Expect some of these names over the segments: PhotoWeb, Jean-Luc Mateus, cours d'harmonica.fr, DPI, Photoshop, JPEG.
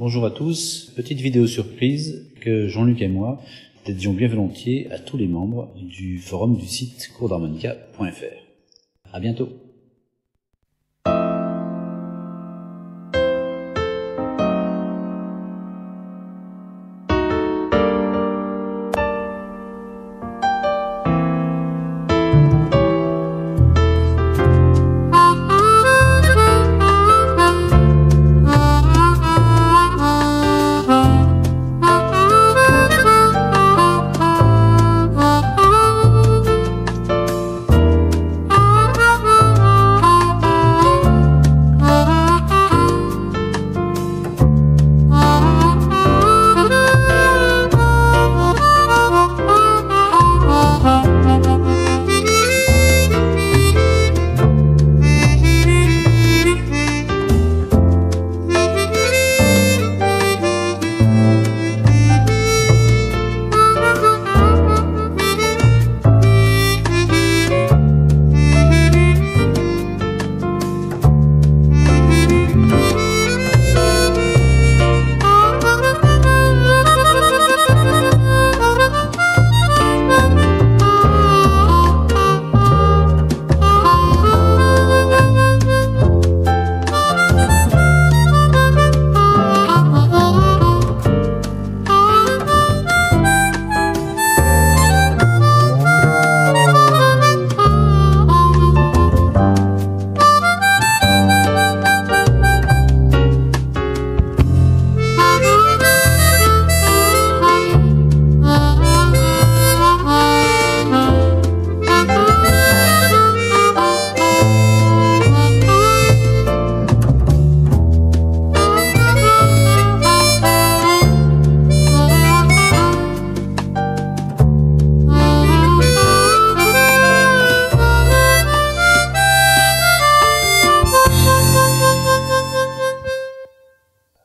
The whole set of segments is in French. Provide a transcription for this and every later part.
Bonjour à tous, petite vidéo surprise que Jean-Luc et moi dédions bien volontiers à tous les membres du forum du site cours d'harmonica.fr. À bientôt.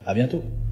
À bientôt.